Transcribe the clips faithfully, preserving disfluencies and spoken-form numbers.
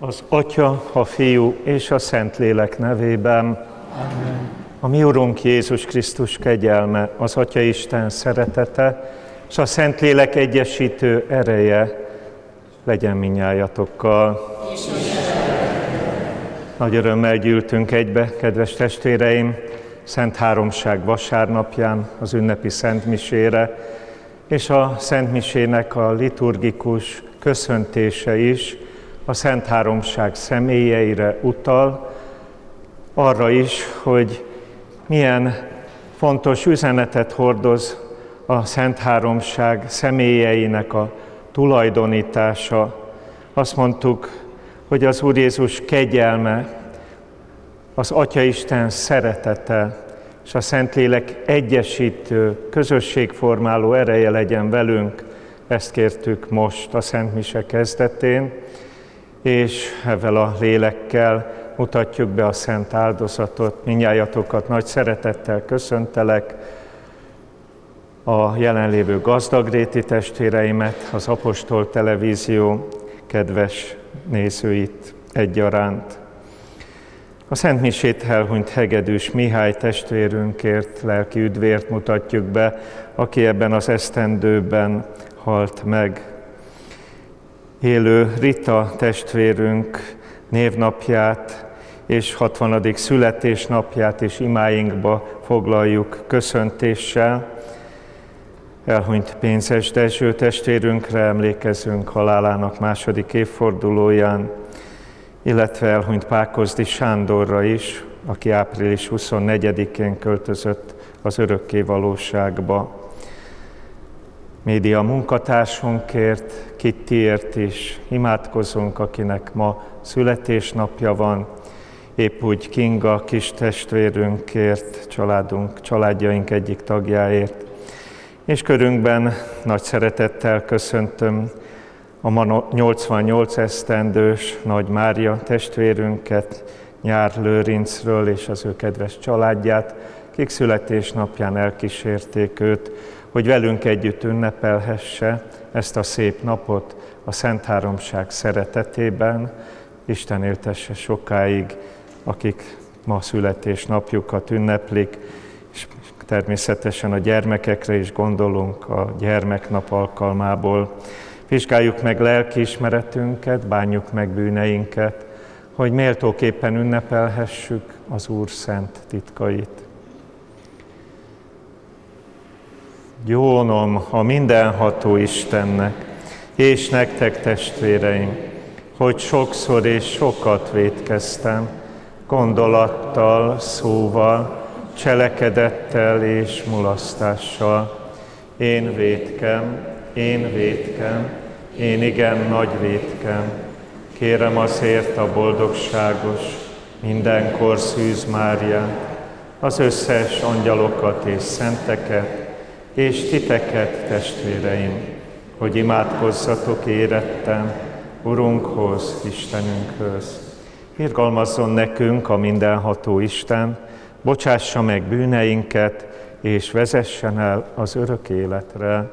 Az Atya, a Fiú és a Szentlélek nevében. Amen. A mi Urunk Jézus Krisztus kegyelme, az Atya Isten szeretete és a Szentlélek egyesítő ereje legyen mindnyájatokkal. Nagy örömmel gyűltünk egybe, kedves testvéreim, Szent Háromság vasárnapján az ünnepi Szent Misére, és a Szent Misének a liturgikus köszöntése is a Szent Háromság személyeire utal, arra is, hogy milyen fontos üzenetet hordoz a Szent Háromság személyeinek a tulajdonítása. Azt mondtuk, hogy az Úr Jézus kegyelme, az Atyaisten szeretete és a Szentlélek egyesítő, közösségformáló ereje legyen velünk. Ezt kértük most a Szent Mise kezdetén, és ezzel a lélekkel mutatjuk be a szent áldozatot. Mindnyájatokat nagy szeretettel köszöntelek, a jelenlévő gazdagréti testvéreimet, az Apostol Televízió kedves nézőit egyaránt. A Szent Misét elhunyt Hegedűs Mihály testvérünkért lelki üdvért mutatjuk be, aki ebben az esztendőben halt meg. Élő Rita testvérünk névnapját és hatvanadik születésnapját is imáinkba foglaljuk köszöntéssel. Elhunyt Pénzes Dezső testvérünkre emlékezünk halálának második évfordulóján, illetve elhunyt Pákozdi Sándorra is, aki április huszonnegyedikén költözött az örökké valóságba. Média munkatársunkért, Kittiért is imádkozunk, akinek ma születésnapja van, épp úgy Kinga kis testvérünkért, családunk, családjaink egyik tagjáért. És körünkben nagy szeretettel köszöntöm a ma nyolcvannyolc esztendős Nagy Mária testvérünket, Nyár Lőrincről és az ő kedves családját, kik születésnapján elkísérték őt, hogy velünk együtt ünnepelhesse ezt a szép napot a Szent Háromság szeretetében. Isten éltesse sokáig, akik ma születésnapjukat ünneplik, és természetesen a gyermekekre is gondolunk a gyermeknap alkalmából. Vizsgáljuk meg lelkiismeretünket, bánjuk meg bűneinket, hogy méltóképpen ünnepelhessük az Úr szent titkait. Gyónom a mindenható Istennek, és nektek testvéreim, hogy sokszor és sokat vétkeztem, gondolattal, szóval, cselekedettel és mulasztással. Én vétkem, én vétkem, én igen nagy vétkem. Kérem azért a boldogságos, mindenkor szűz Máriát, az összes angyalokat és szenteket, és titeket, testvéreim, hogy imádkozzatok érettem Urunkhoz, Istenünkhöz. Irgalmazzon nekünk a mindenható Isten, bocsássa meg bűneinket, és vezessen el az örök életre. Amen.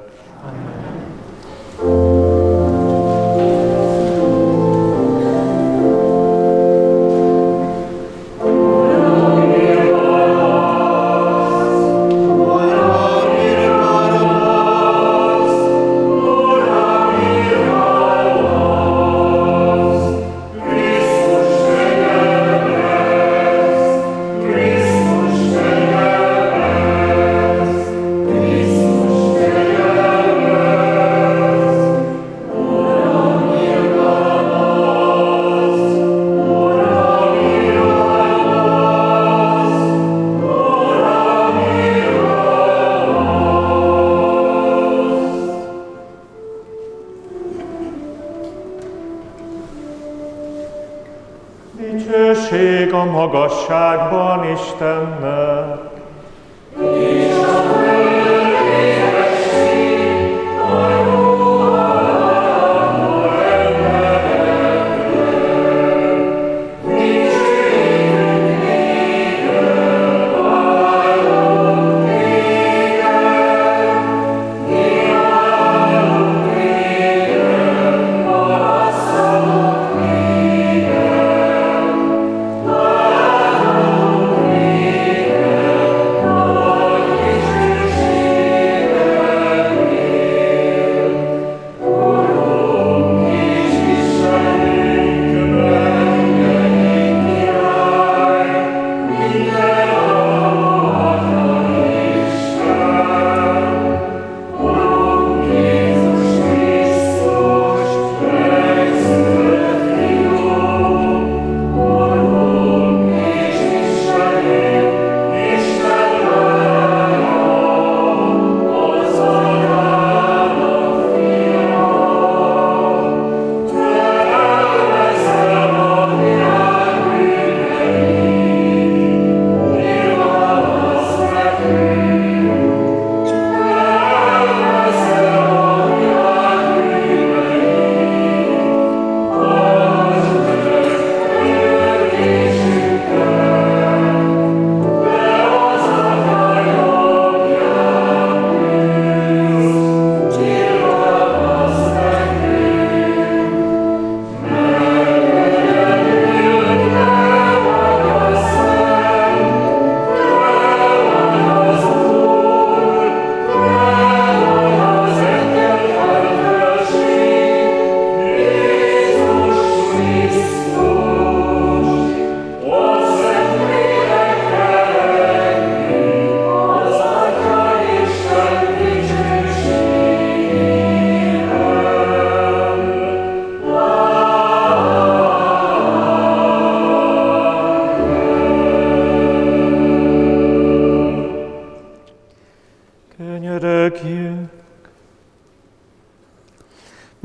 Magasságban Istennek, és a föld érettsége a jóvávaló embereknek, dicsőítünk néked, vallunk néked, imádunk néked, magasztalunk néked.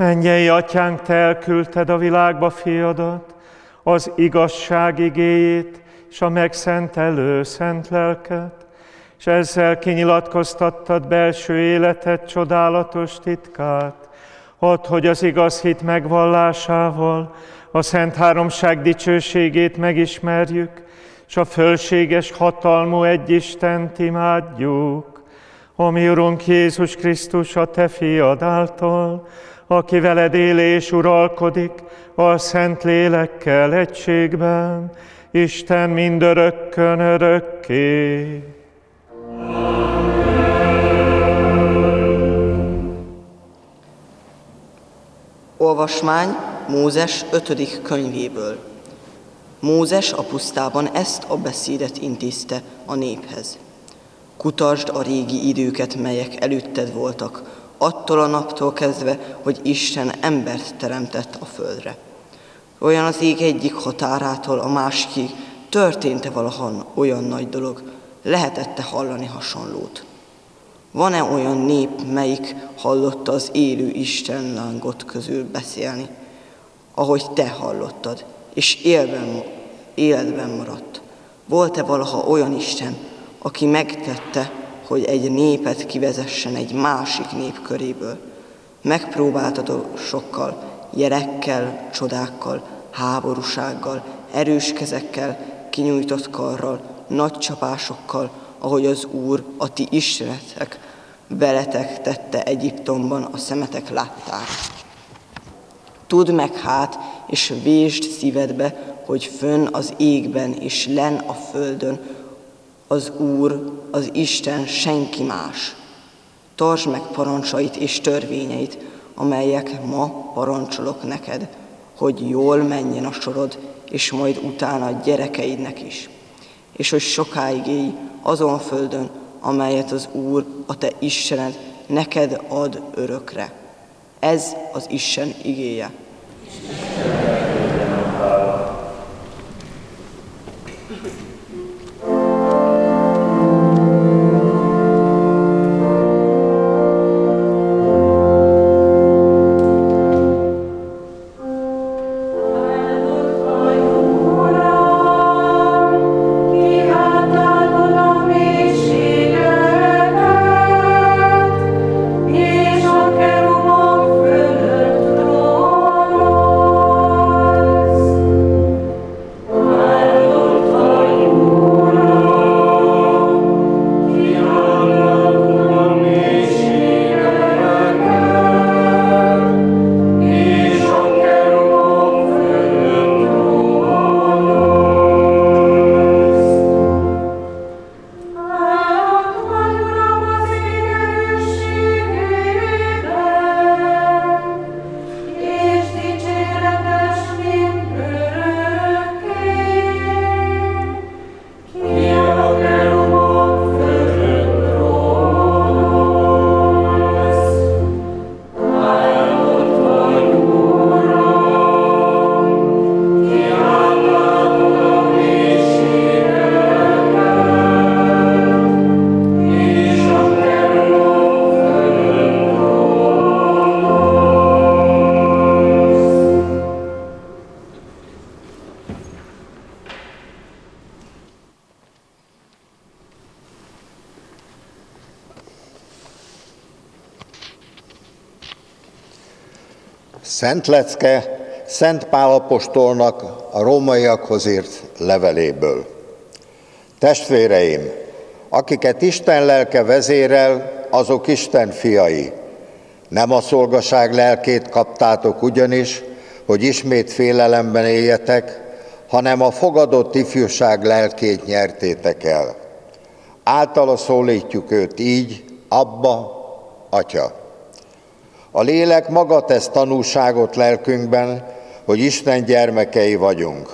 Mennyei Atyánk, Te elküldted a világba fiadat, az igazság igéjét és a megszentelő szent lelket, és ezzel kinyilatkoztattad belső életed csodálatos titkát. Add, hogy az igaz hit megvallásával a Szent Háromság dicsőségét megismerjük, és a fölséges hatalmú egy Istent imádjuk, ami Urunk Jézus Krisztus a Te fiad által, aki veled él és uralkodik a Szent Lélekkel egységben, Isten mindörökkön örökké. Amen. Olvasmány Mózes ötödik könyvéből. Mózes a pusztában ezt a beszédet intézte a néphez. Kutasd a régi időket, melyek előtted voltak, attól a naptól kezdve, hogy Isten embert teremtett a földre. Olyan az ég egyik határától a másikig, történt-e valahan olyan nagy dolog, lehetett-e hallani hasonlót? Van-e olyan nép, melyik hallotta az élő Isten lángot közül beszélni, ahogy te hallottad, és élben, életben maradt? Volt-e valaha olyan Isten, aki megtette, hogy egy népet kivezessen egy másik nép köréből? Megpróbáltatok sokkal, gyerekkel, csodákkal, háborúsággal, erős kezekkel, kinyújtott karral, nagy csapásokkal, ahogy az Úr, a ti istenetek, veletek tette Egyiptomban, a szemetek látták. Tudd meg hát, és vésd szívedbe, hogy fönn az égben és len a földön az Úr, az Isten, senki más. Tartsd meg parancsait és törvényeit, amelyek ma parancsolok neked, hogy jól menjen a sorod, és majd utána a gyerekeidnek is, és hogy sokáig élj azon földön, amelyet az Úr, a te Istened neked ad örökre. Ez az Isten igéje. Szent lecke Szent Pál apostolnak a rómaiakhoz írt leveléből. Testvéreim, akiket Isten lelke vezérel, azok Isten fiai. Nem a szolgaság lelkét kaptátok ugyanis, hogy ismét félelemben éljetek, hanem a fogadott ifjúság lelkét nyertétek el. Általa szólítjuk őt így: Abba, Atya. A lélek maga tesz tanúságot lelkünkben, hogy Isten gyermekei vagyunk.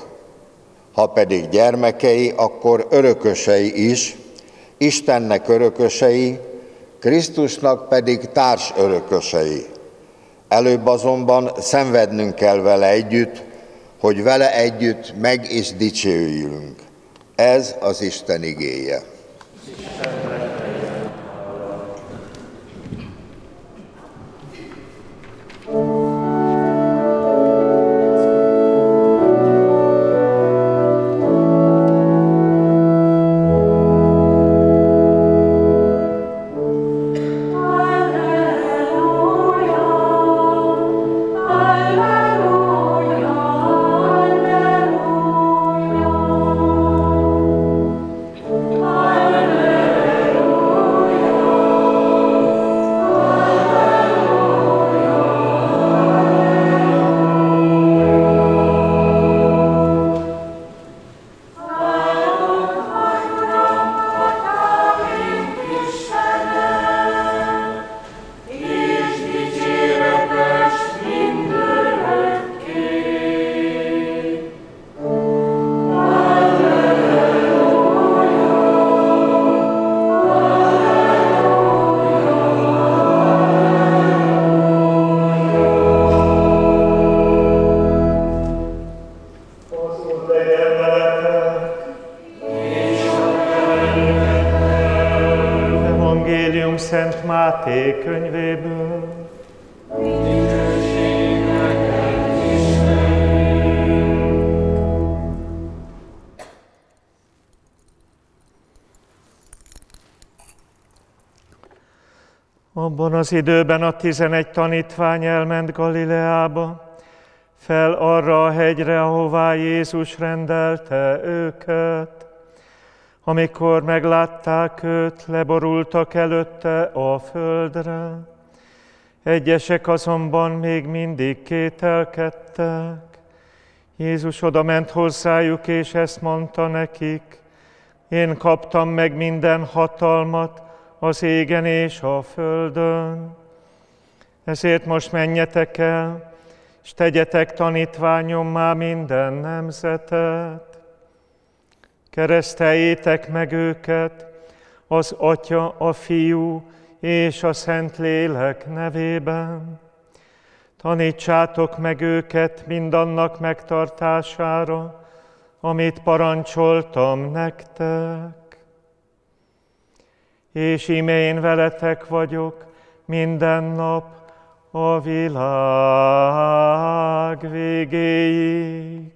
Ha pedig gyermekei, akkor örökösei is, Istennek örökösei, Krisztusnak pedig társ örökösei. Előbb azonban szenvednünk kell vele együtt, hogy vele együtt meg is dicsőjünk. Ez az Isten igéje. Thank you. Tékönyvéből. Abban az időben a tizenegy tanítvány elment Galileába, fel arra a hegyre, ahová Jézus rendelte őket. Amikor meglátták őt, leborultak előtte a földre. Egyesek azonban még mindig kételkedtek. Jézus odament hozzájuk, és ezt mondta nekik: én kaptam meg minden hatalmat az égen és a földön. Ezért most menjetek el, és tegyetek tanítványommá minden nemzetet. Kereszteljétek meg őket az Atya, a Fiú és a Szentlélek nevében. Tanítsátok meg őket mindannak megtartására, amit parancsoltam nektek. És íme én veletek vagyok minden nap a világ végéig.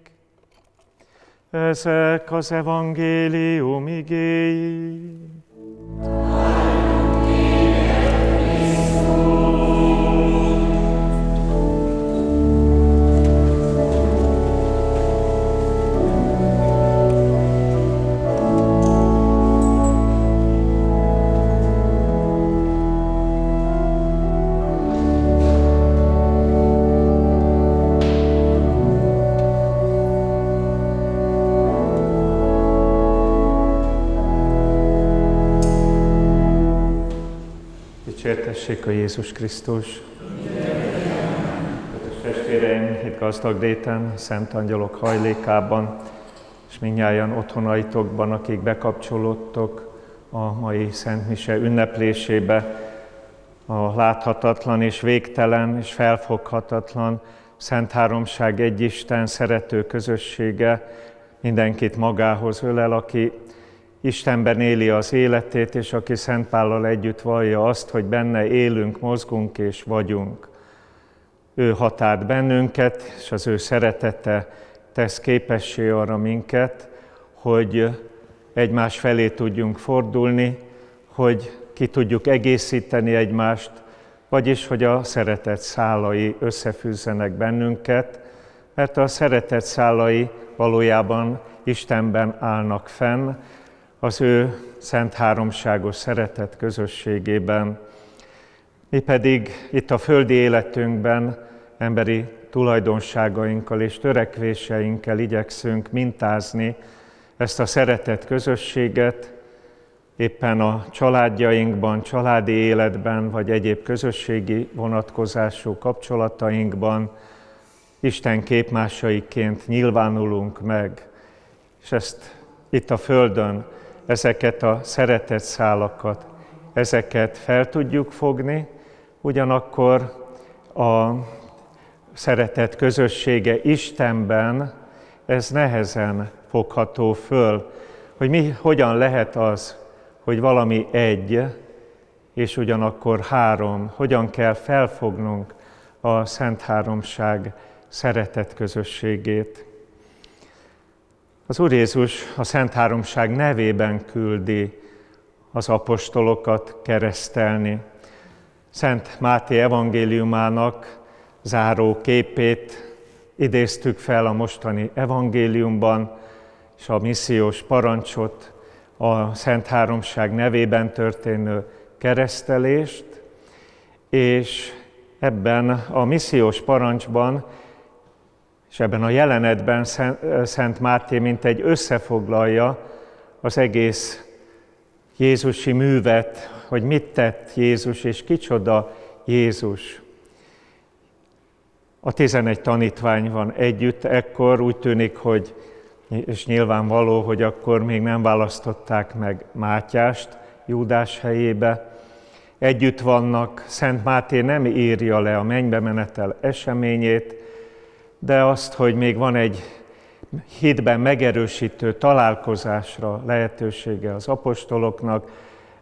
Ezek az evangélium igéi. Hálunk néked, Krisztus! Dicsértessék a Jézus Krisztus! Kedves testvéreim, itt Gazdagréten, Szent Angyalok hajlékában, és mindnyájan otthonaitokban, akik bekapcsolódtok a mai Szent Mise ünneplésébe, a láthatatlan és végtelen és felfoghatatlan Szent Háromság egy Isten szerető közössége mindenkit magához ölel, aki Istenben éli az életét, és aki Szent Pállal együtt vallja azt, hogy benne élünk, mozgunk és vagyunk. Ő határt bennünket, és az ő szeretete tesz képessé arra minket, hogy egymás felé tudjunk fordulni, hogy ki tudjuk egészíteni egymást, vagyis hogy a szeretet szálai összefűzzenek bennünket, mert a szeretet szálai valójában Istenben állnak fenn, az ő szent háromságos szeretet közösségében. Mi pedig itt a földi életünkben emberi tulajdonságainkkal és törekvéseinkkel igyekszünk mintázni ezt a szeretet közösséget, éppen a családjainkban, családi életben, vagy egyéb közösségi vonatkozású kapcsolatainkban Isten képmásaiként nyilvánulunk meg, és ezt itt a földön, ezeket a szeretett szálakat, ezeket fel tudjuk fogni, ugyanakkor a szeretet közössége Istenben, ez nehezen fogható föl, hogy mi, hogyan lehet az, hogy valami egy, és ugyanakkor három, hogyan kell felfognunk a Szent Háromság szeretet közösségét. Az Úr Jézus a Szent Háromság nevében küldi az apostolokat keresztelni. Szent Máté evangéliumának záró képét idéztük fel a mostani evangéliumban, és a missziós parancsot, a Szent Háromság nevében történő keresztelést, és ebben a missziós parancsban és ebben a jelenetben Szent Máté mintegy összefoglalja az egész Jézusi művet, hogy mit tett Jézus, és kicsoda Jézus. A tizenegy tanítvány van együtt, ekkor úgy tűnik, hogy, és nyilvánvaló, hogy akkor még nem választották meg Mátyást Júdás helyébe. Együtt vannak, Szent Máté nem írja le a mennybe menetel eseményét, de azt, hogy még van egy hitben megerősítő találkozásra lehetősége az apostoloknak,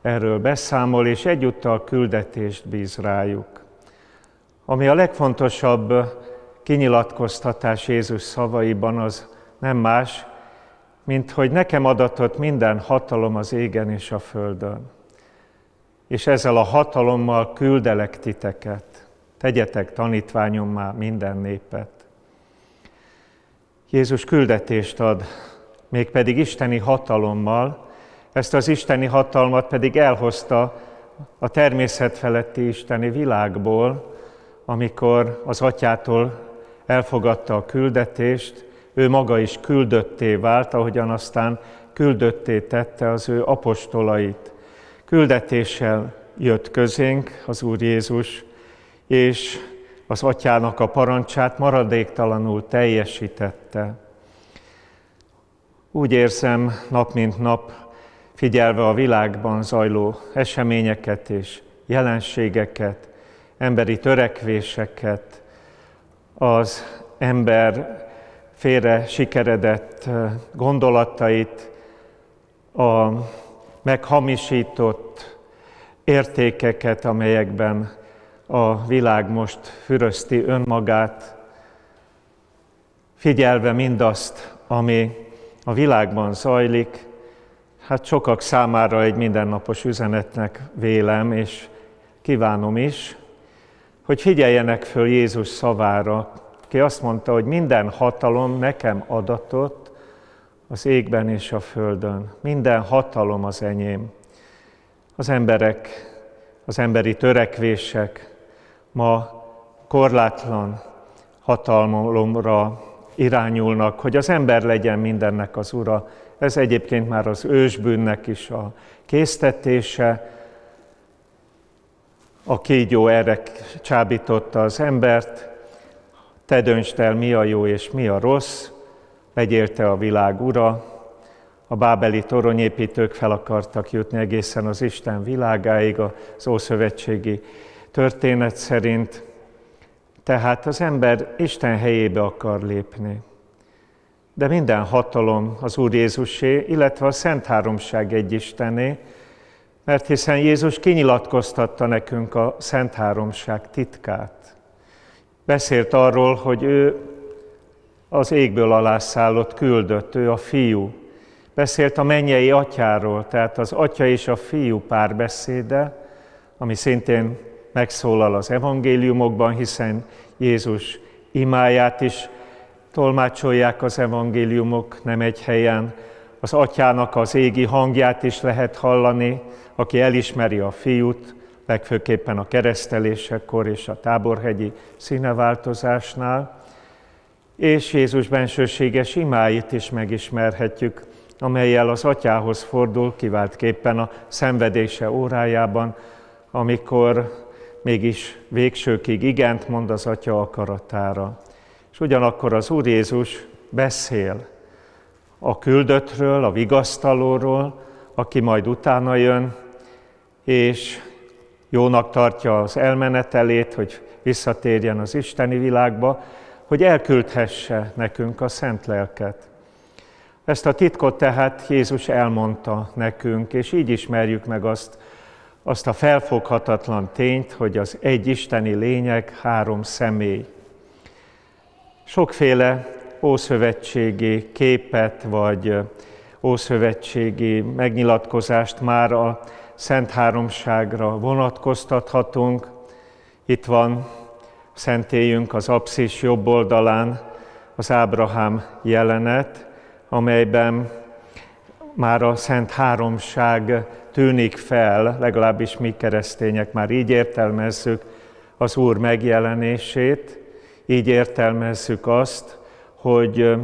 erről beszámol, és egyúttal küldetést bíz rájuk. Ami a legfontosabb kinyilatkoztatás Jézus szavaiban, az nem más, mint hogy nekem adatott minden hatalom az égen és a földön. És ezzel a hatalommal küldelek titeket, tegyetek tanítványommá minden népet. Jézus küldetést ad, mégpedig isteni hatalommal, ezt az isteni hatalmat pedig elhozta a természet feletti isteni világból, amikor az Atyától elfogadta a küldetést, ő maga is küldötté vált, ahogyan aztán küldötté tette az ő apostolait. Küldetéssel jött közénk az Úr Jézus, és az Atyának a parancsát maradéktalanul teljesítette. Úgy érzem, nap mint nap, figyelve a világban zajló eseményeket és jelenségeket, emberi törekvéseket, az ember félre sikeredett gondolatait, a meghamisított értékeket, amelyekben a világ most fürözti önmagát, figyelve mindazt, ami a világban zajlik, hát sokak számára egy mindennapos üzenetnek vélem, és kívánom is, hogy figyeljenek föl Jézus szavára, ki azt mondta, hogy minden hatalom nekem adatott az égben és a földön. Minden hatalom az enyém. Az emberek, az emberi törekvések ma korlátlan hatalomra irányulnak, hogy az ember legyen mindennek az ura. Ez egyébként már az ősbűnnek is a késztetése. A kígyó erre csábította az embert, te döntsd el, mi a jó és mi a rossz, legyél te a világ ura. A bábeli toronyépítők fel akartak jutni egészen az Isten világáig, az ószövetségi történet szerint. Tehát az ember Isten helyébe akar lépni. De minden hatalom az Úr Jézusé, illetve a Szent Háromság egy Istené, mert hiszen Jézus kinyilatkoztatta nekünk a Szent Háromság titkát. Beszélt arról, hogy ő az égből alászállott küldött, ő a Fiú. Beszélt a mennyei Atyáról, tehát az Atya és a Fiú párbeszéde, ami szintén megszólal az evangéliumokban, hiszen Jézus imáját is tolmácsolják az evangéliumok, nem egy helyen. Az Atyának az égi hangját is lehet hallani, aki elismeri a Fiút, legfőképpen a keresztelésekor és a táborhegyi színeváltozásnál. És Jézus bensőséges imáit is megismerhetjük, amellyel az Atyához fordul, kiváltképpen a szenvedése órájában, amikor mégis végsőkig igent mond az Atya akaratára. És ugyanakkor az Úr Jézus beszél a küldöttről, a vigasztalóról, aki majd utána jön, és jónak tartja az elmenetelét, hogy visszatérjen az isteni világba, hogy elküldhesse nekünk a Szent Lelket. Ezt a titkot tehát Jézus elmondta nekünk, és így ismerjük meg azt, azt a felfoghatatlan tényt, hogy az egy isteni lényeg három személy. Sokféle ószövetségi képet vagy ószövetségi megnyilatkozást már a Szent Háromságra vonatkoztathatunk. Itt van szentélyünk az apszis jobb oldalán az Ábrahám jelenet, amelyben már a Szent Háromság tűnik fel, legalábbis mi keresztények már így értelmezzük az Úr megjelenését, így értelmezzük azt, hogy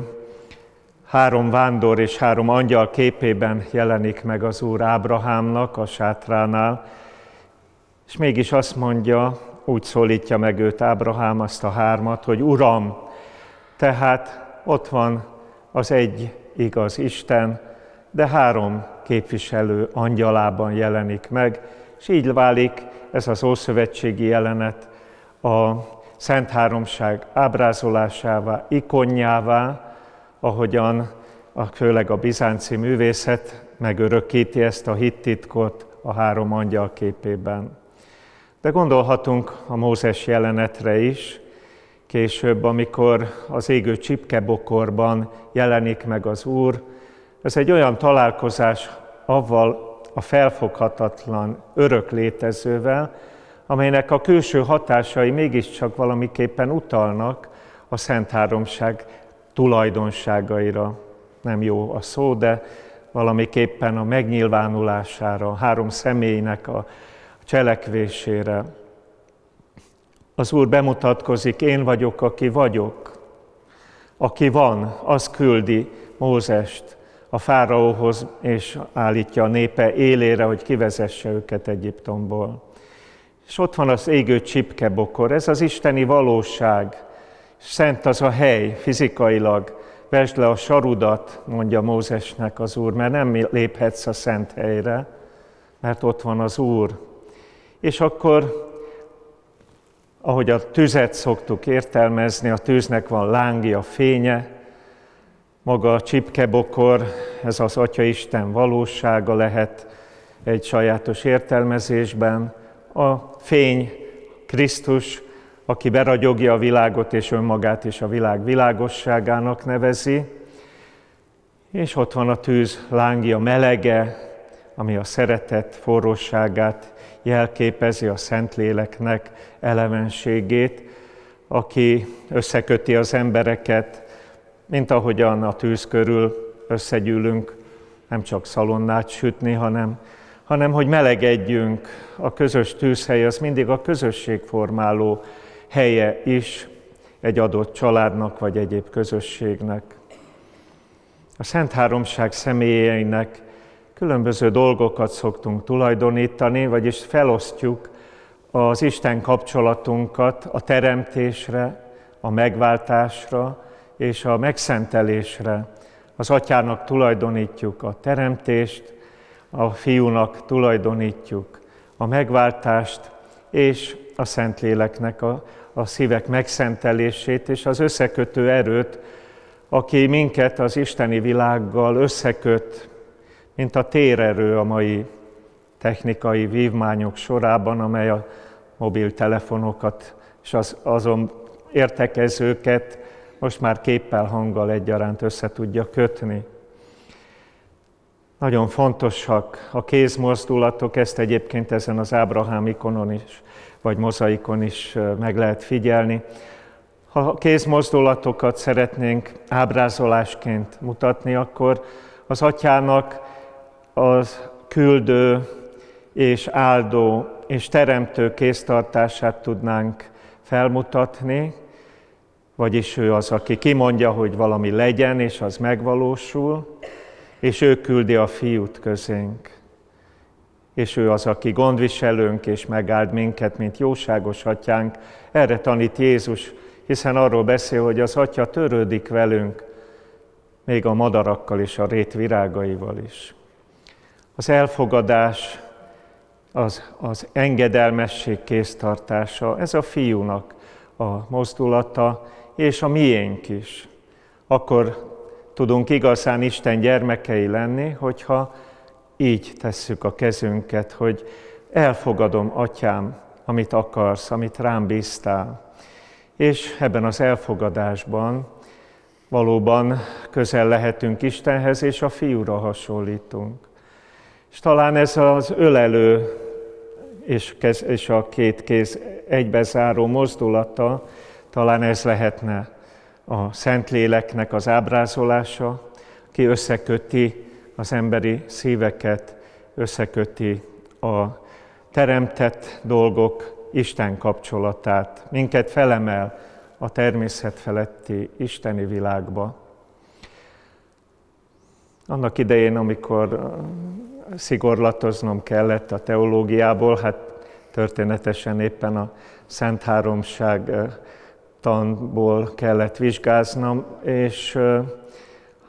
három vándor és három angyal képében jelenik meg az Úr Ábrahámnak a sátránál, és mégis azt mondja, úgy szólítja meg őt Ábrahám, azt a hármat, hogy Uram, tehát ott van az egy igaz Isten, de három képviselő angyalában jelenik meg, és így válik ez az ószövetségi jelenet a Szent Háromság ábrázolásává, ikonjává, ahogyan főleg a bizánci művészet megörökíti ezt a hittitkot a három angyal képében. De gondolhatunk a Mózes jelenetre is, később, amikor az égő csipkebokorban jelenik meg az Úr. Ez egy olyan találkozás avval a felfoghatatlan, örök létezővel, amelynek a külső hatásai mégiscsak valamiképpen utalnak a Szent Háromság tulajdonságaira. Nem jó a szó, de valamiképpen a megnyilvánulására, a három személynek a cselekvésére. Az Úr bemutatkozik, én vagyok, aki vagyok, aki van, az küldi Mózest a fáraóhoz, és állítja a népe élére, hogy kivezesse őket Egyiptomból. És ott van az égő csipkebokor, ez az isteni valóság, szent az a hely fizikailag, vesd le a sarudat, mondja Mózesnek az Úr, mert nem léphetsz a szent helyre, mert ott van az Úr. És akkor, ahogy a tüzet szoktuk értelmezni, a tűznek van lángja, fénye, maga a csipkebokor, ez az Atyaisten valósága lehet egy sajátos értelmezésben, a fény, Krisztus, aki beragyogja a világot és önmagát is a világ világosságának nevezi, és ott van a tűz lángja, melege, ami a szeretet forróságát jelképezi, a Szentléleknek elevenségét, aki összeköti az embereket, mint ahogyan a tűz körül összegyűlünk, nem csak szalonnát sütni, hanem, hanem hogy melegedjünk. A közös tűzhely az mindig a közösségformáló helye is egy adott családnak vagy egyéb közösségnek. A Szent Háromság személyeinek különböző dolgokat szoktunk tulajdonítani, vagyis felosztjuk az Isten kapcsolatunkat a teremtésre, a megváltásra és a megszentelésre. Az Atyának tulajdonítjuk a teremtést, a Fiúnak tulajdonítjuk a megváltást, és a Szentléleknek a, a szívek megszentelését és az összekötő erőt, aki minket az isteni világgal összeköt, mint a térerő a mai technikai vívmányok sorában, amely a mobiltelefonokat és az, azon értekezőket most már képpel, hanggal egyaránt össze tudja kötni. Nagyon fontosak a kézmozdulatok, ezt egyébként ezen az Ábrahám ikonon is, vagy mozaikon is meg lehet figyelni. Ha a kézmozdulatokat szeretnénk ábrázolásként mutatni, akkor az Atyának az küldő és áldó és teremtő kéztartását tudnánk felmutatni, vagyis ő az, aki kimondja, hogy valami legyen, és az megvalósul, és ő küldi a Fiút közénk. És ő az, aki gondviselőnk, és megáld minket, mint jóságos Atyánk. Erre tanít Jézus, hiszen arról beszél, hogy az Atya törődik velünk, még a madarakkal és a rét virágaival is. Az elfogadás, az, az engedelmesség kéztartása, ez a Fiúnak a mozdulata, és a miénk is. Akkor tudunk igazán Isten gyermekei lenni, hogyha így tesszük a kezünket, hogy elfogadom, Atyám, amit akarsz, amit rám bíztál. És ebben az elfogadásban valóban közel lehetünk Istenhez, és a Fiúra hasonlítunk. És talán ez az ölelő és a két kéz egybezáró mozdulata, talán ez lehetne a Szentléleknek az ábrázolása, ki összeköti az emberi szíveket, összeköti a teremtett dolgok Isten kapcsolatát. Minket felemel a természet feletti isteni világba. Annak idején, amikor szigorlatoznom kellett a teológiából, hát történetesen éppen a Szent Háromság tanból kellett vizsgáznom, és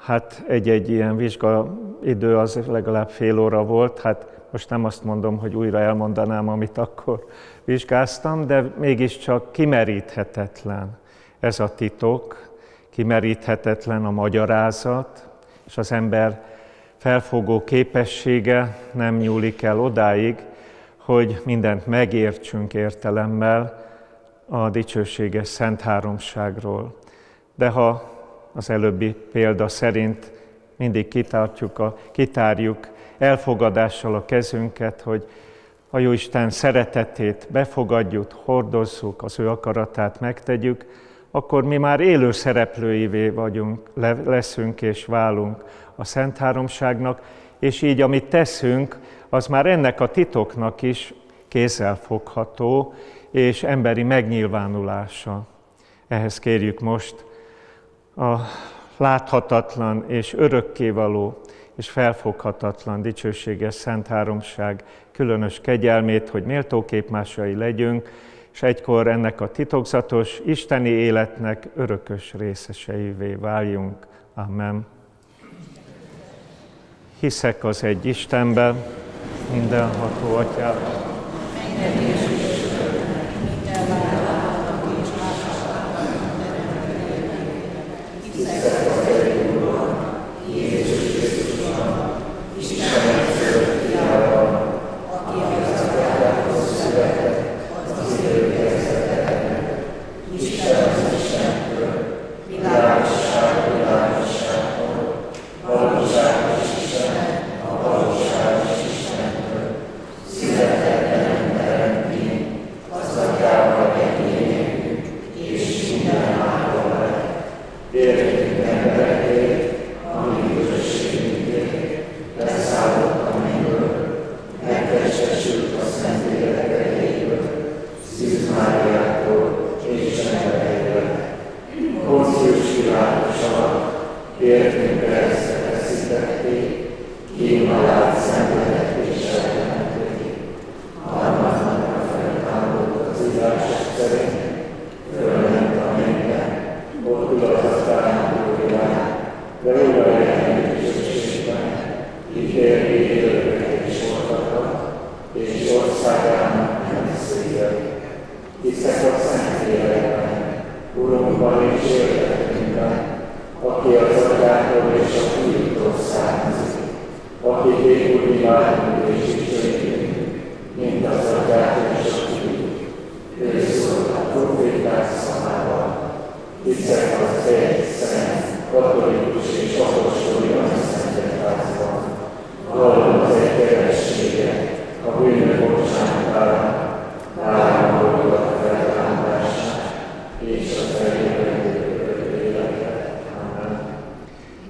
hát egy-egy ilyen vizsgaidő az legalább fél óra volt, hát most nem azt mondom, hogy újra elmondanám, amit akkor vizsgáztam, de mégiscsak kimeríthetetlen ez a titok, kimeríthetetlen a magyarázat, és az ember felfogó képessége nem nyúlik el odáig, hogy mindent megértsünk értelemmel a dicsőséges Szent Háromságról. De ha az előbbi példa szerint mindig kitárjuk a, kitárjuk elfogadással a kezünket, hogy a Jóisten szeretetét befogadjuk, hordozzuk, az ő akaratát megtegyük, akkor mi már élő szereplőivé vagyunk, leszünk és válunk a Szent Háromságnak, és így amit teszünk, az már ennek a titoknak is kézzelfogható és emberi megnyilvánulása. Ehhez kérjük most a láthatatlan és örökkévaló és felfoghatatlan dicsőséges Szent Háromság különös kegyelmét, hogy méltó képmásai legyünk, és egykor ennek a titokzatos isteni életnek örökös részeseivé váljunk. Amen. Hiszek az egy Istenben, mindenható Atyában,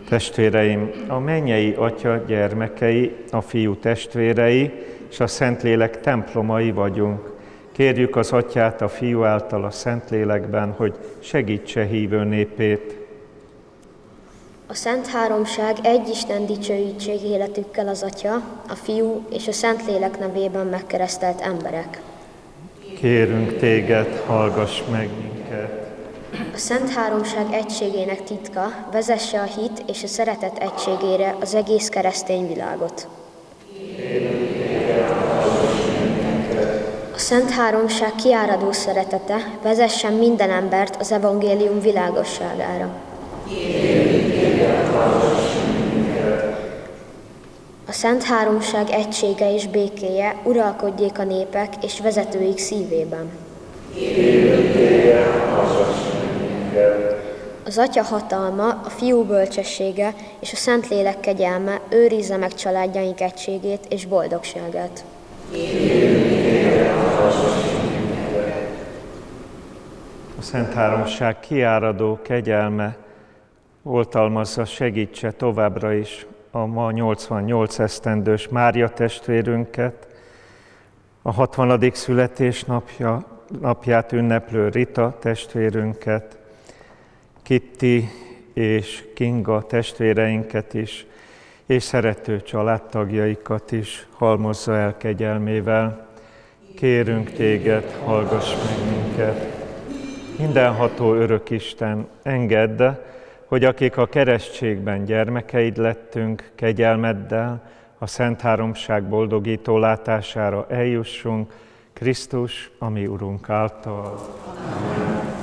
testvéreim, a mennyei Atya gyermekei, a Fiú testvérei és a Szentlélek templomai vagyunk. Kérjük az Atyát a Fiú által a Szentlélekben, hogy segítse hívő népét. A Szent Háromság egy Isten dicsőítség életükkel az Atya, a Fiú és a Szentlélek nevében megkeresztelt emberek. Kérünk téged, hallgass meg minket! A Szent Háromság egységének titka vezesse a hit és a szeretet egységére az egész keresztény világot. A Szent Háromság kiáradó szeretete vezessen minden embert az evangélium világosságára. A Szent Háromság egysége és békéje uralkodjék a népek és vezetőik szívében. Az Atya hatalma, a Fiú bölcsessége és a Szentlélek kegyelme őrizze meg családjaink egységét és boldogságát. A Szent Háromság kiáradó kegyelme oltalmazza, segítse továbbra is a ma nyolcvannyolc esztendős Mária testvérünket, a hatvanadik születésnapja napját ünneplő Rita testvérünket, Kitti és Kinga testvéreinket is, és szerető családtagjaikat is halmozza el kegyelmével. Kérünk téged, hallgass meg minket! Mindenható örökisten, engedd, hogy akik a keresztségben gyermekeid lettünk, kegyelmeddel a Szent Háromság boldogító látására eljussunk, Krisztus, a mi Urunk által. Amen.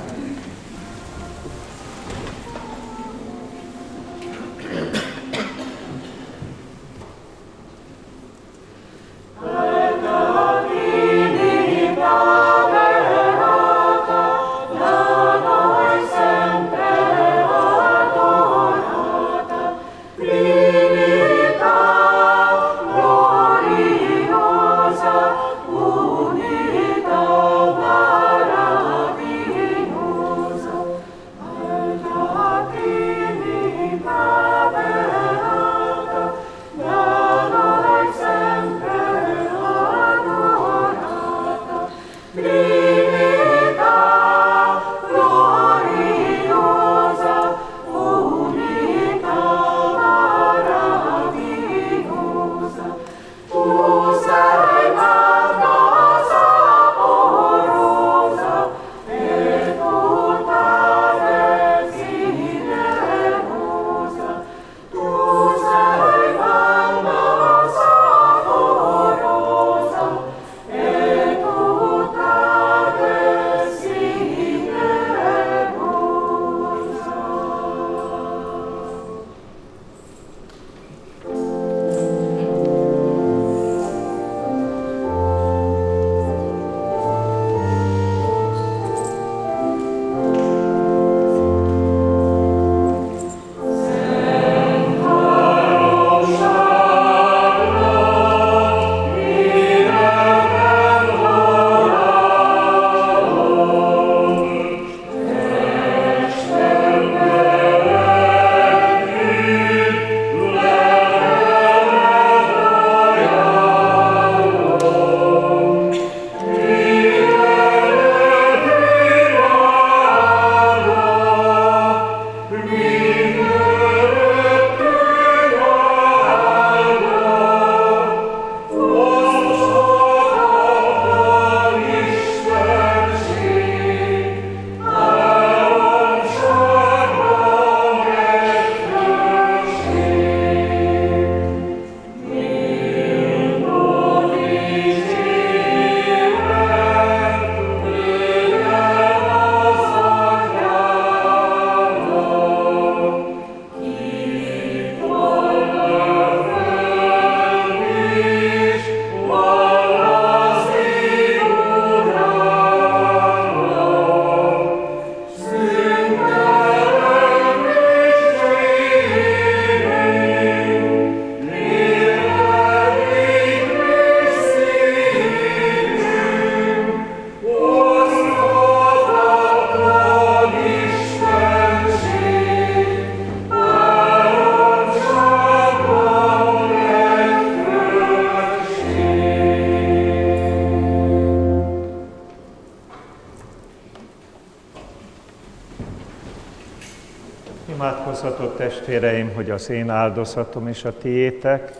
Imádkozzatok, testvéreim, hogy az én áldozatom és a tiétek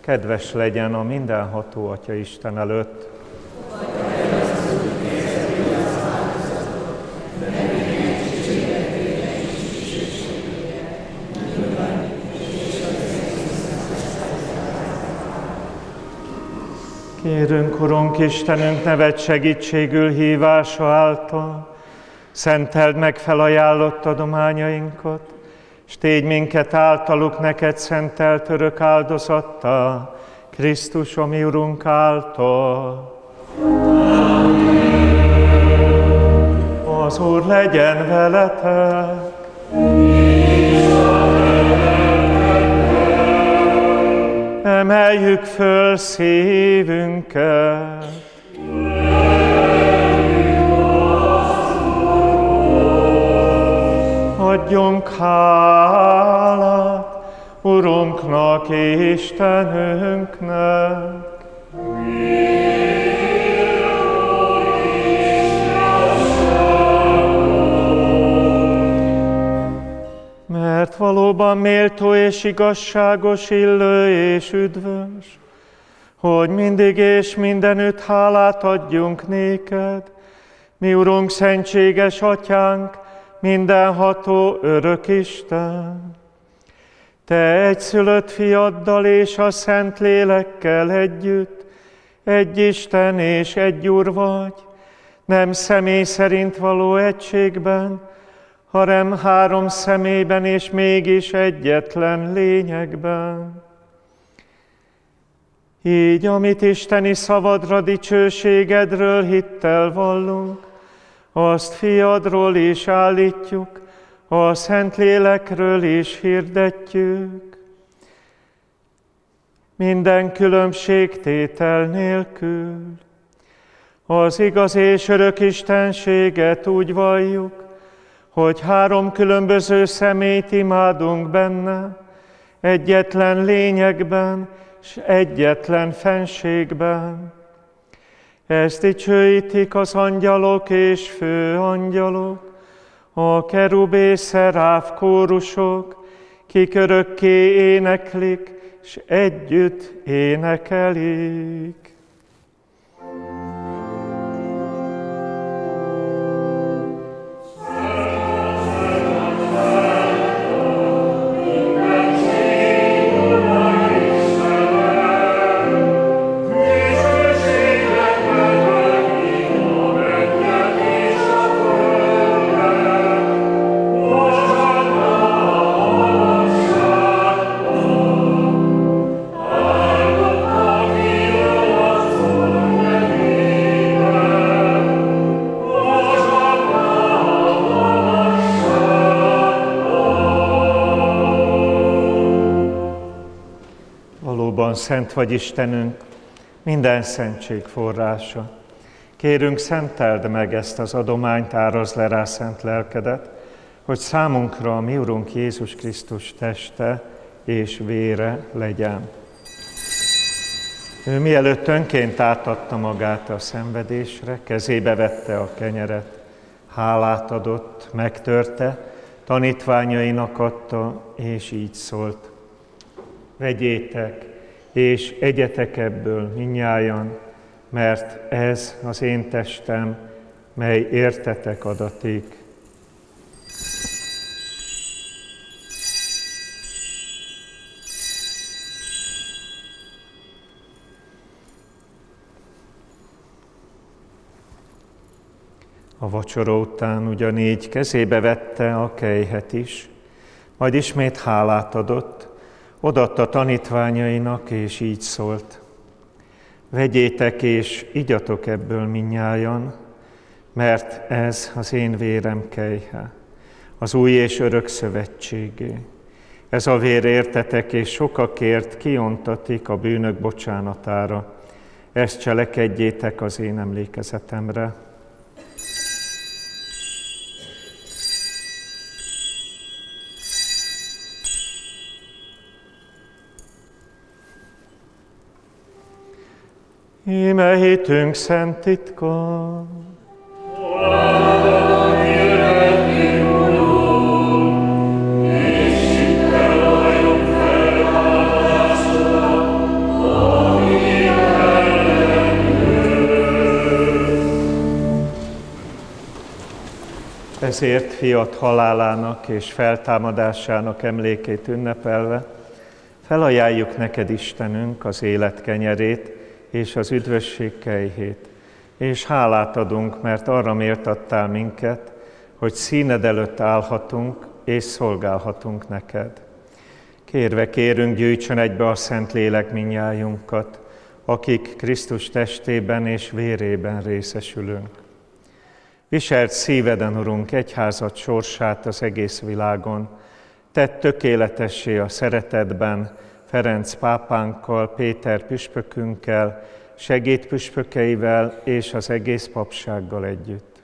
kedves legyen a mindenható Atya Isten előtt. Kérünk, Urunk Istenünk, neved segítségül hívása által, szenteld meg felajánlott adományainkat, s tégy minket általuk neked szentelt örök áldozattá, Krisztus a mi Urunk által. Az Úr legyen veletek! Emeljük föl szívünket! Adjunk hálát Urunknak, Istenünknek! Mert valóban méltó és igazságos, illő és üdvös, hogy mindig és mindenütt hálát adjunk néked, mi Urunk szentséges Atyánk, mindenható örök Isten. Te egyszülött fiaddal és a Szent Lélekkel együtt, egy Isten és egy Úr vagy, nem személy szerint való egységben, hanem három személyben és mégis egyetlen lényekben. Így, amit isteni szavadra dicsőségedről hittel vallunk, azt fiadról is állítjuk, a Szentlélekről is hirdetjük, minden különbségtétel nélkül. Az igaz és örök istenséget úgy valljuk, hogy három különböző személyt imádunk benne, egyetlen lényekben és egyetlen fenségben. Ezt dicsőítik az angyalok és főangyalok, a kerub és szeráf kórusok, kik örökké éneklik és együtt énekelik. Szent vagy Istenünk, minden szentség forrása. Kérünk, szenteld meg ezt az adományt, árazd le rá szent lelkedet, hogy számunkra a mi Urunk Jézus Krisztus teste és vére legyen. Ő mielőtt önként átadta magát a szenvedésre, kezébe vette a kenyeret, hálát adott, megtörte, tanítványainak adta, és így szólt: vegyétek, és egyetek ebből mindnyájan, mert ez az én testem, mely értetek adatik. A vacsora után ugyanígy kezébe vette a kejhet is, majd ismét hálát adott, odaadta tanítványainak, és így szólt: vegyétek és igyatok ebből mindnyájan, mert ez az én vérem kelyhe, az új és örök szövetségé. Ez a vér értetek és sokakért kiontatik a bűnök bocsánatára. Ezt cselekedjétek az én emlékezetemre. Íme hitünk szent titka. Urunk, Ezért fiat halálának és feltámadásának emlékét ünnepelve felajánljuk neked, Istenünk, az élet kenyerét és az üdvösség kejhét, és hálát adunk, mert arra méltattál minket, hogy színed előtt állhatunk és szolgálhatunk neked. Kérve kérünk, gyűjtsön egybe a Szentlélek mindnyájunkat, akik Krisztus testében és vérében részesülünk. Viselt szíveden, Urunk, egyházad sorsát az egész világon, tedd tökéletessé a szeretetben Ferenc pápánkkal, Péter püspökünkkel, segédpüspökeivel és az egész papsággal együtt.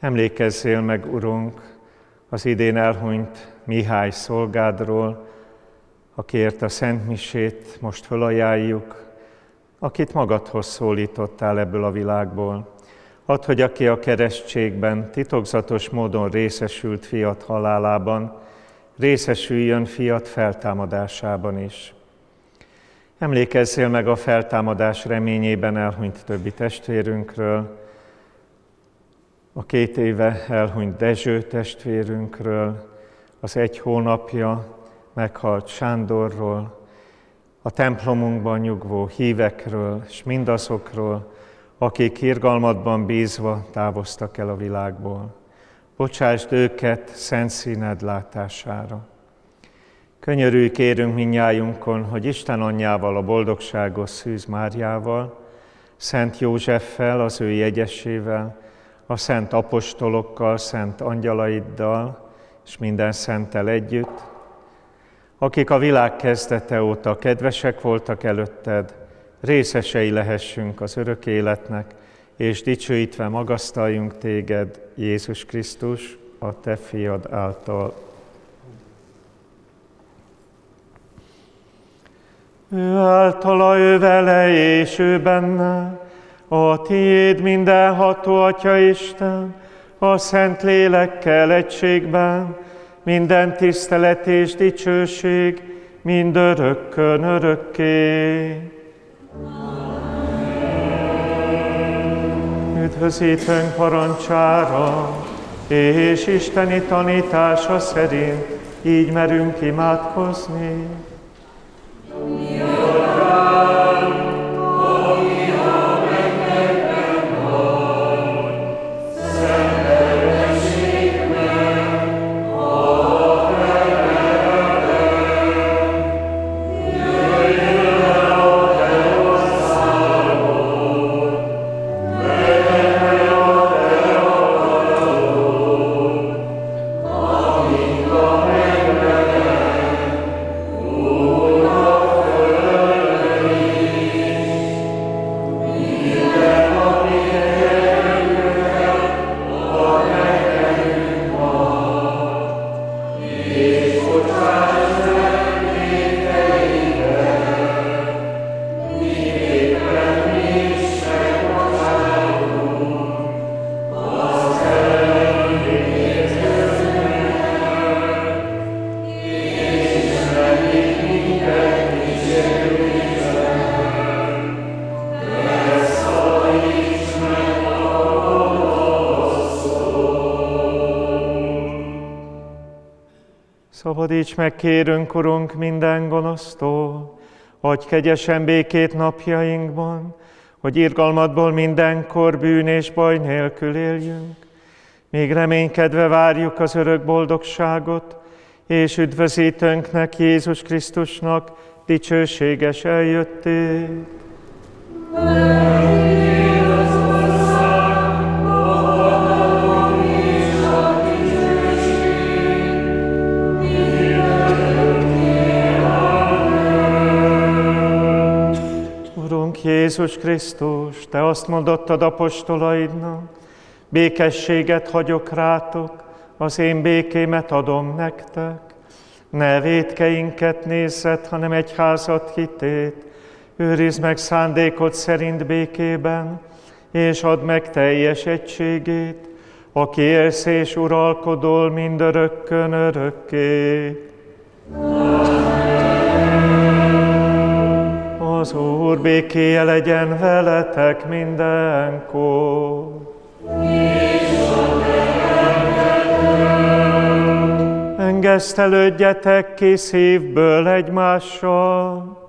Emlékezzél meg, Urunk, az idén elhunyt Mihály szolgádról, akiért a Szent Misét most felajánljuk, akit magadhoz szólítottál ebből a világból. Add, hogy aki a keresztségben titokzatos módon részesült fiad halálában, részesüljön fiad feltámadásában is. Emlékezzél meg a feltámadás reményében elhunyt többi testvérünkről, a két éve elhunyt Dezső testvérünkről, az egy hónapja meghalt Sándorról, a templomunkban nyugvó hívekről és mindazokról, akik irgalmatban bízva távoztak el a világból. Bocsásd őket szent színed látására. Könyörülj, kérünk, mindnyájunkon, hogy Isten anyjával, a boldogságos Szűz Máriával, Szent Józseffel, az ő jegyesével, a szent apostolokkal, szent angyalaiddal és minden szenttel együtt, akik a világ kezdete óta kedvesek voltak előtted, részesei lehessünk az örök életnek, és dicsőítve magasztaljunk téged, Jézus Krisztus, a te fiad által. Ő általa, ő vele és ő benne, a tiéd mindenható Atya Isten, a Szent Lélekkel egységben, minden tisztelet és dicsőség, mind örökkön örökké. Üdvözítőnk parancsára és isteni tanítása szerint így merünk imádkozni. Szabadíts meg, kérünk, Urunk, minden gonosztól, adj kegyesen békét napjainkban, hogy irgalmadból mindenkor bűn és baj nélkül éljünk. Még reménykedve várjuk az örök boldogságot, és üdvözítőnknek, Jézus Krisztusnak dicsőséges eljöttét. Jézus Krisztus, te azt mondottad apostolaidnak, békességet hagyok rátok, az én békémet adom nektek. Ne vétkeinket nézzed, hanem egyházad hitét, őrizd meg szándékod szerint békében, és add meg teljes egységét, aki élsz és uralkodol mindörökkön örökké. Az Úr békéje legyen veletek mindenkor. És a te keresztelődjetek ki szívből egymással.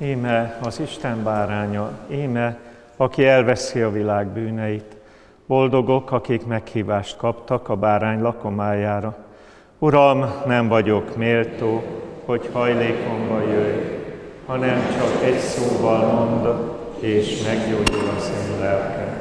Íme az Isten báránya, íme, aki elveszi a világ bűneit. Boldogok, akik meghívást kaptak a bárány lakomájára. Uram, nem vagyok méltó, hogy hajlékomba jöjj, hanem csak egy szóval mondd, és meggyógyul az én lelkem.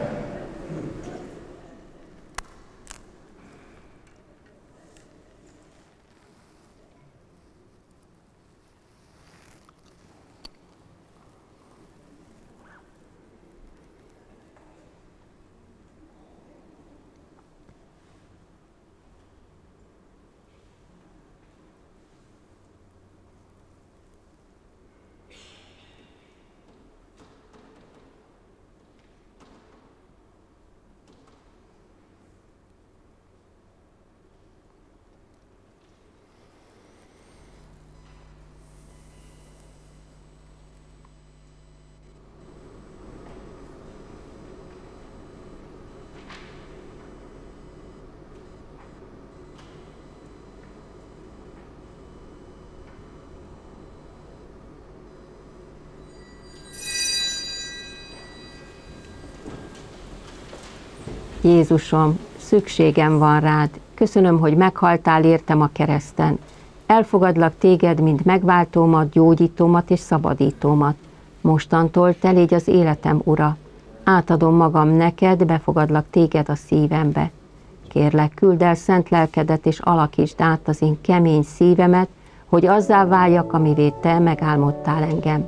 Jézusom, szükségem van rád, köszönöm, hogy meghaltál értem a kereszten. Elfogadlak téged, mint megváltómat, gyógyítómat és szabadítómat. Mostantól te légy az életem ura. Átadom magam neked, befogadlak téged a szívembe. Kérlek, küld el szent lelkedet és alakítsd át az én kemény szívemet, hogy azzá váljak, amivé te megálmodtál engem.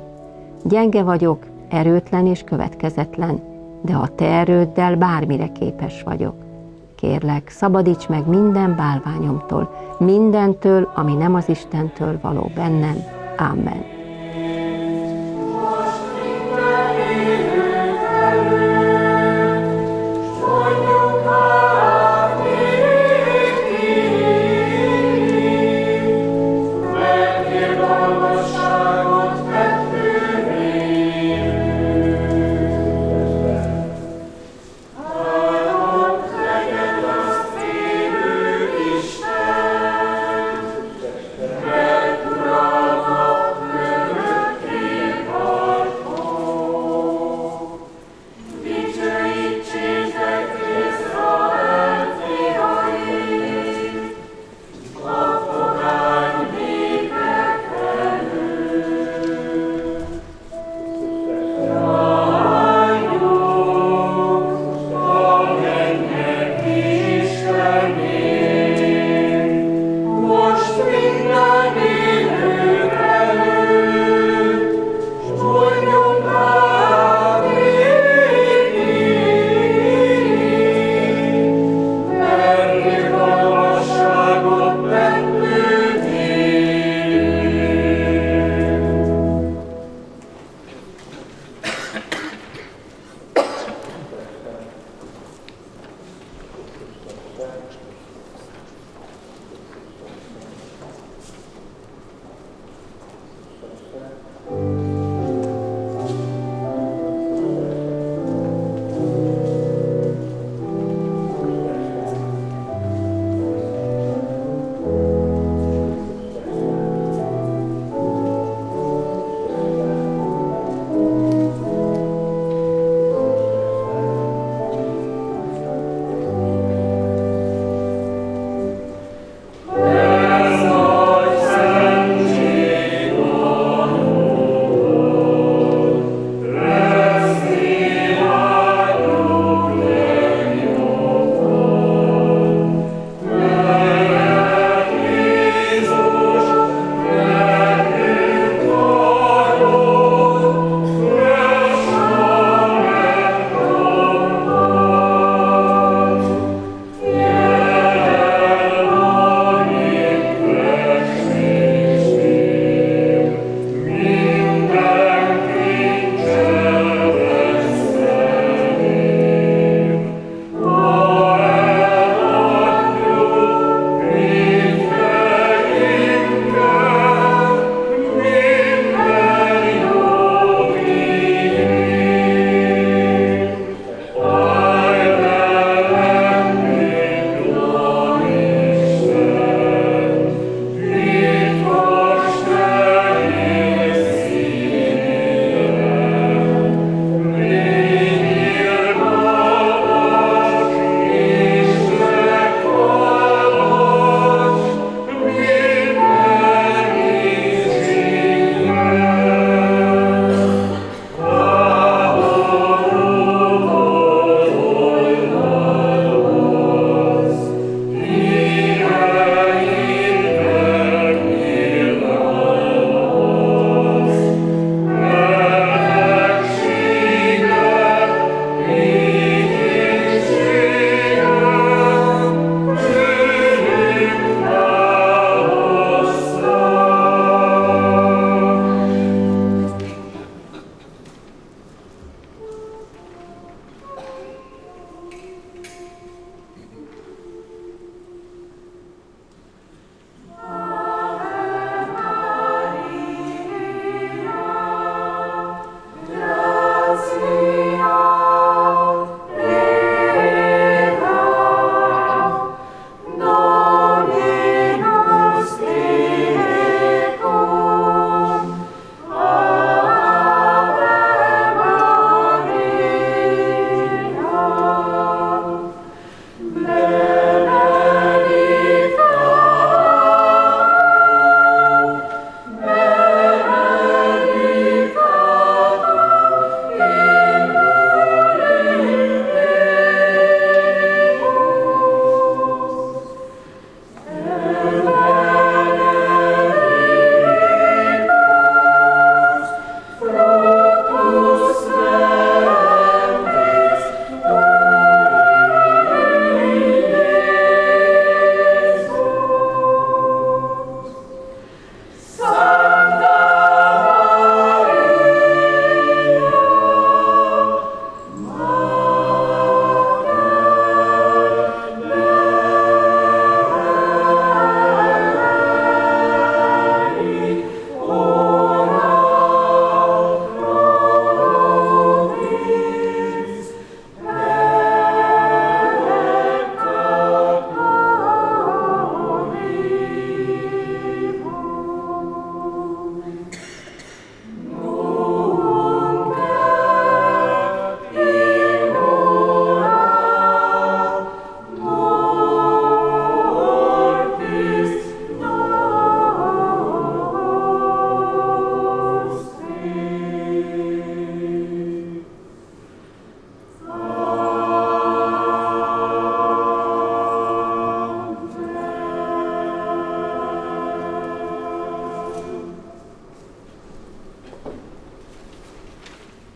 Gyenge vagyok, erőtlen és következetlen, de a te erőddel bármire képes vagyok. Kérlek, szabadíts meg minden bálványomtól, mindentől, ami nem az Istentől való bennem. Amen. Amen.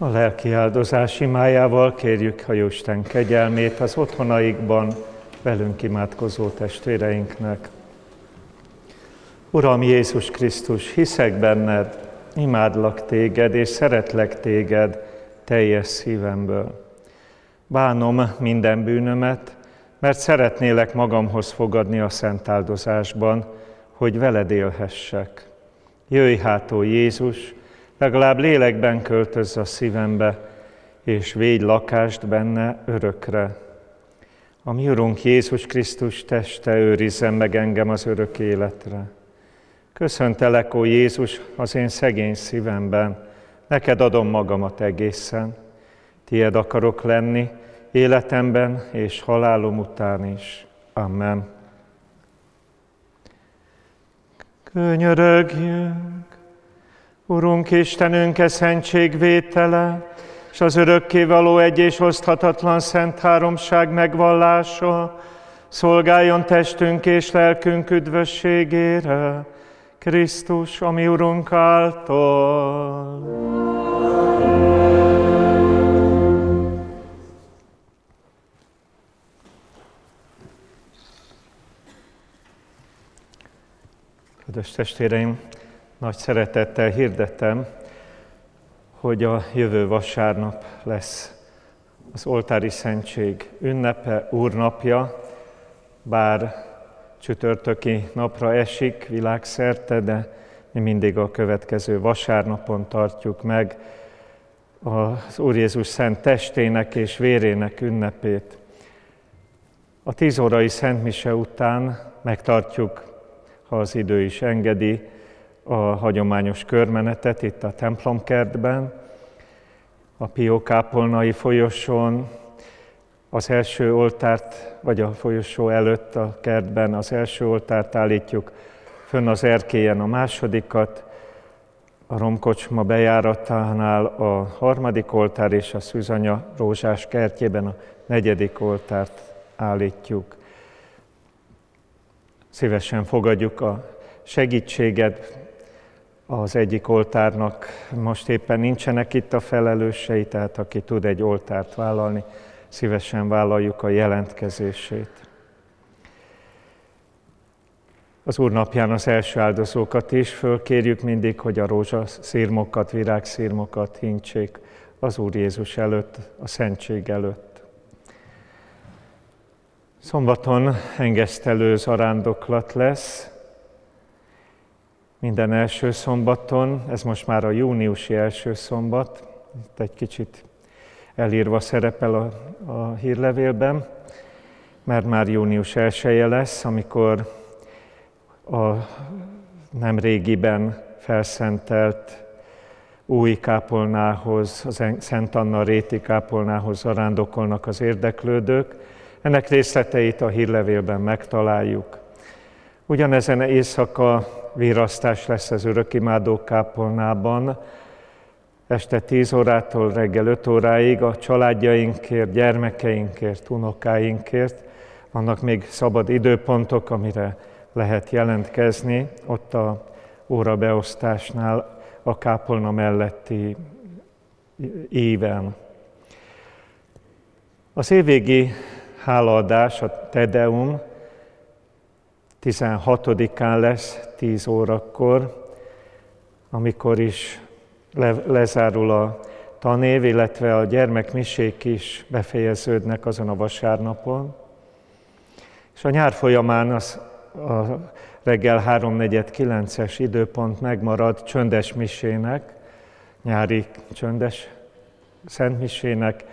A lelki áldozás imájával kérjük a Jóisten kegyelmét az otthonaikban velünk imádkozó testvéreinknek. Uram Jézus Krisztus, hiszek benned, imádlak téged és szeretlek téged teljes szívemből. Bánom minden bűnömet, mert szeretnélek magamhoz fogadni a szent áldozásban, hogy veled élhessek. Jöjj hát, ó Jézus, legalább lélekben költözz a szívembe, és védj lakást benne örökre. A mi Urunk Jézus Krisztus teste őrizzen meg engem az örök életre. Köszöntelek, ó Jézus, az én szegény szívemben, neked adom magamat egészen. Tied akarok lenni életemben és halálom után is. Amen. Könyörögjünk, Urunk Istenünk, e szentségvétele, és az örökkévaló egy és oszthatatlan szent háromság megvallása szolgáljon testünk és lelkünk üdvösségére, Krisztus, a mi Urunk által. Kedves testvéreim, nagy szeretettel hirdetem, hogy a jövő vasárnap lesz az oltári szentség ünnepe, Úrnapja, bár csütörtöki napra esik világszerte, de mi mindig a következő vasárnapon tartjuk meg az Úr Jézus szent testének és vérének ünnepét. A tíz órai szentmise után megtartjuk, ha az idő is engedi, a hagyományos körmenetet itt a templomkertben, a Piókápolnai folyosón, az első oltárt, vagy a folyosó előtt a kertben az első oltárt állítjuk, fönn az erkélyen a másodikat, a romkocsma bejáratánál a harmadik oltár és a Szűzanya rózsás kertjében a negyedik oltárt állítjuk. Szívesen fogadjuk a segítséget. Az egyik oltárnak most éppen nincsenek itt a felelősei, tehát aki tud egy oltárt vállalni, szívesen vállaljuk a jelentkezését. Az Úrnapján az első áldozókat is fölkérjük mindig, hogy a rózsaszirmokat, virágszirmokat hintsék az Úr Jézus előtt, a szentség előtt. Szombaton engesztelő zarándoklat lesz. Minden első szombaton, ez most már a júniusi első szombat, itt egy kicsit elírva szerepel a, a hírlevélben, mert már június elsője lesz, amikor a nem régiben felszentelt új kápolnához, a Szent Anna réti kápolnához zarándokolnak az érdeklődők. Ennek részleteit a hírlevélben megtaláljuk. Ugyanezen éjszaka vírasztás lesz az örökimádó kápolnában, este tíz órától reggel öt óráig a családjainkért, gyermekeinkért, unokáinkért. Vannak még szabad időpontok, amire lehet jelentkezni, ott a órabeosztásnál a kápolna melletti íven. Az évvégi hálaadás, a Te Deum, tizenhatodikán lesz, tíz órakor, amikor is le, lezárul a tanév, illetve a gyermekmisék is befejeződnek azon a vasárnapon. És a nyár folyamán az, a reggel három negyvenkilences időpont megmarad csöndes misének, nyári csöndes szentmisének,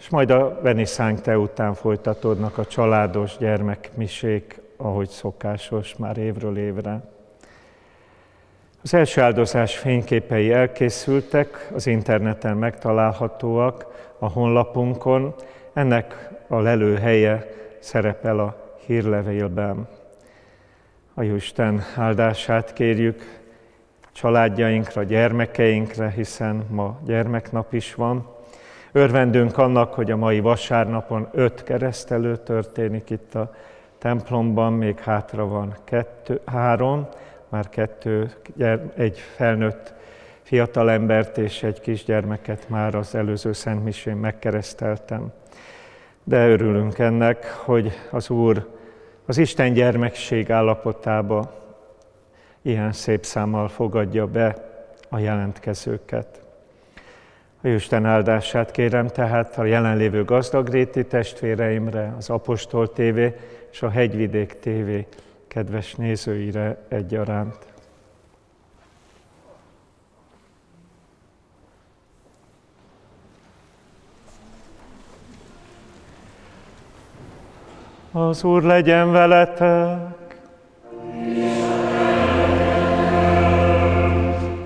és majd a Veniszánkte után folytatódnak a családos gyermekmisék, ahogy szokásos már évről évre. Az első áldozás fényképei elkészültek, az interneten megtalálhatóak, a honlapunkon. Ennek a lelőhelye szerepel a hírlevélben. A Jóisten áldását kérjük családjainkra, gyermekeinkre, hiszen ma gyermeknap is van. Örvendünk annak, hogy a mai vasárnapon öt keresztelő történik itt a templomban, még hátra van kettő, három, már kettő, egy felnőtt fiatalembert és egy kisgyermeket már az előző szentmisén megkereszteltem. De örülünk ennek, hogy az Úr az Isten gyermekség állapotába ilyen szép számmal fogadja be a jelentkezőket. A Isten áldását kérem tehát a jelenlévő gazdagréti testvéreimre, az Apostol té vé és a Hegyvidék té vé kedves nézőire egyaránt. Az Úr legyen veletek!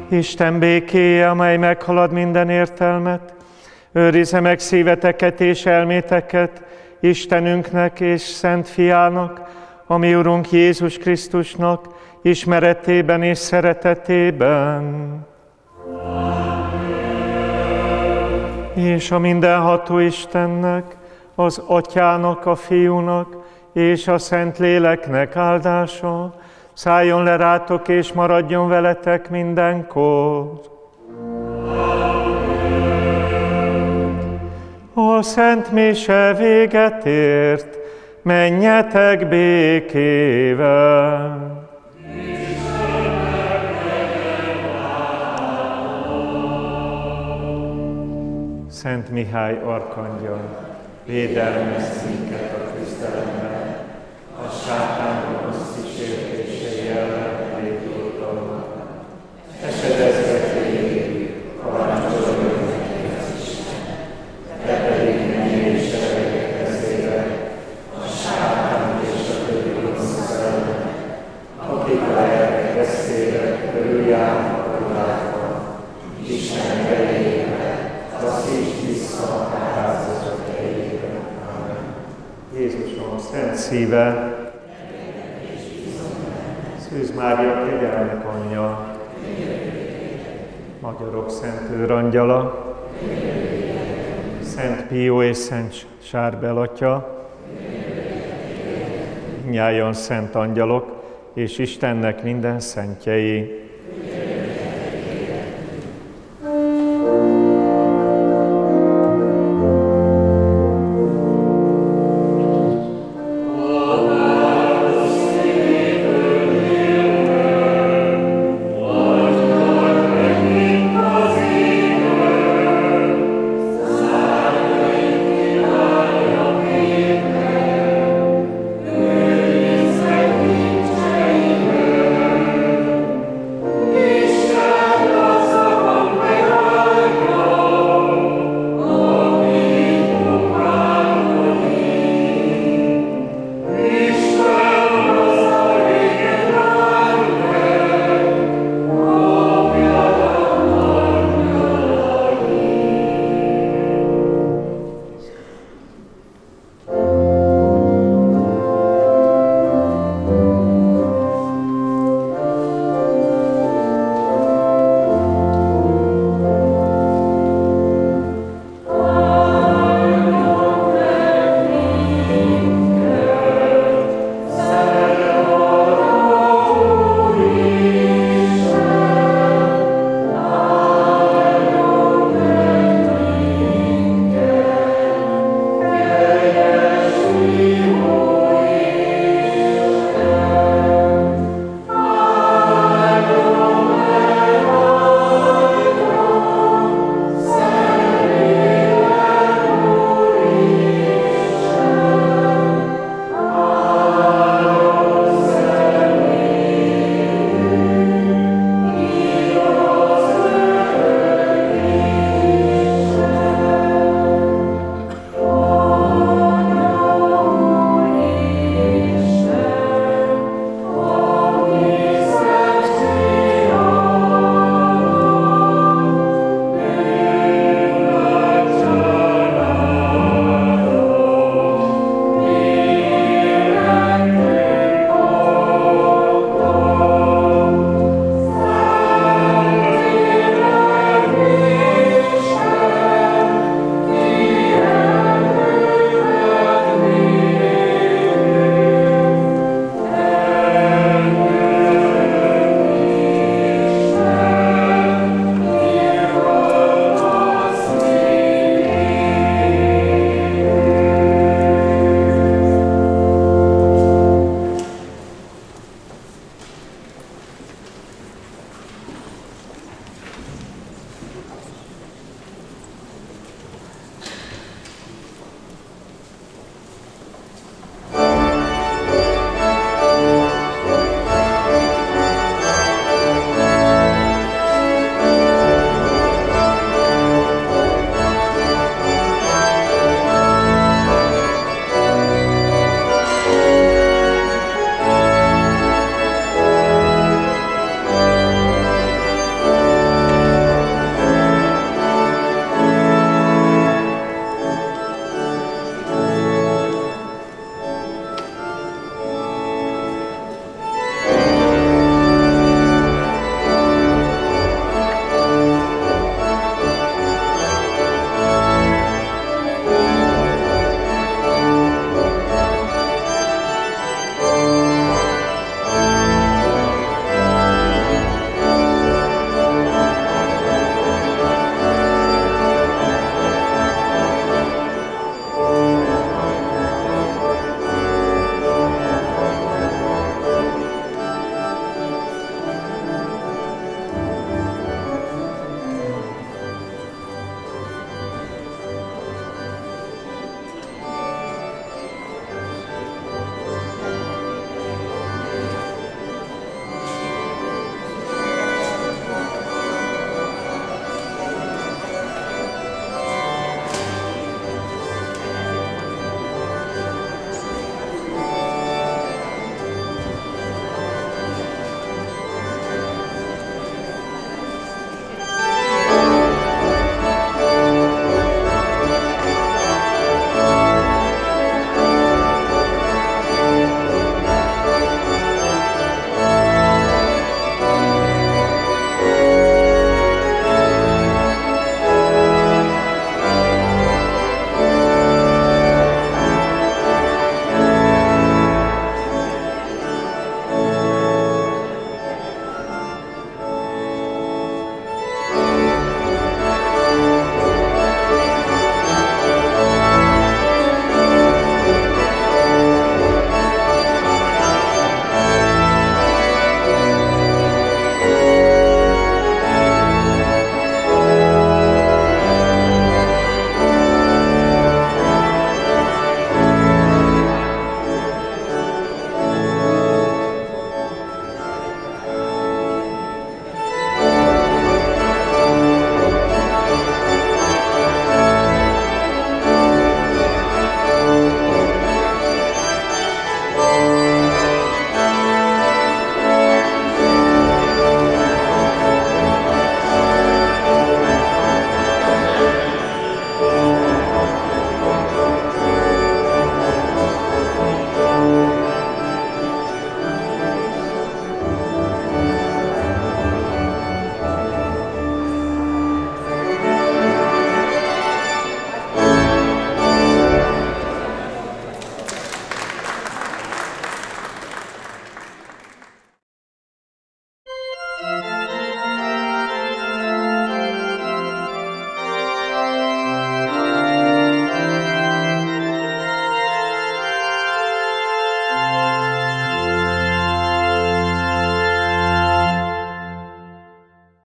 Isten békéje, amely meghalad minden értelmet, őrizze meg szíveteket és elméteket Istenünknek és Szent Fiának, a mi Urunk Jézus Krisztusnak ismeretében és szeretetében. És a mindenható Istennek, az Atyának, a Fiúnak és a Szentléleknek áldása szálljon le rátok és maradjon veletek mindenkor. A szent mise véget ért, menjetek békével. Szent Mihály arkangyal, védelmezz minket a küzdelemben, a sátán gonosz kísértései ellen légy oltalmunk. Esedezve téged, parancsoljon neked az Isten, te pedig menjél és eleged kezébe, a sátán és a többi gonosz szellemek, akik a lelke veszélyre körüljárnak a világban, Isten erejével taszítsd vissza a kárhozatot. Jézusom, a szent szíve, Szűz Mária, kegyelmek anyja, magyarok szent őrangyala, Szent Pió és Szent Sárbel atya, mindnyájan szent angyalok, és Istennek minden szentjei.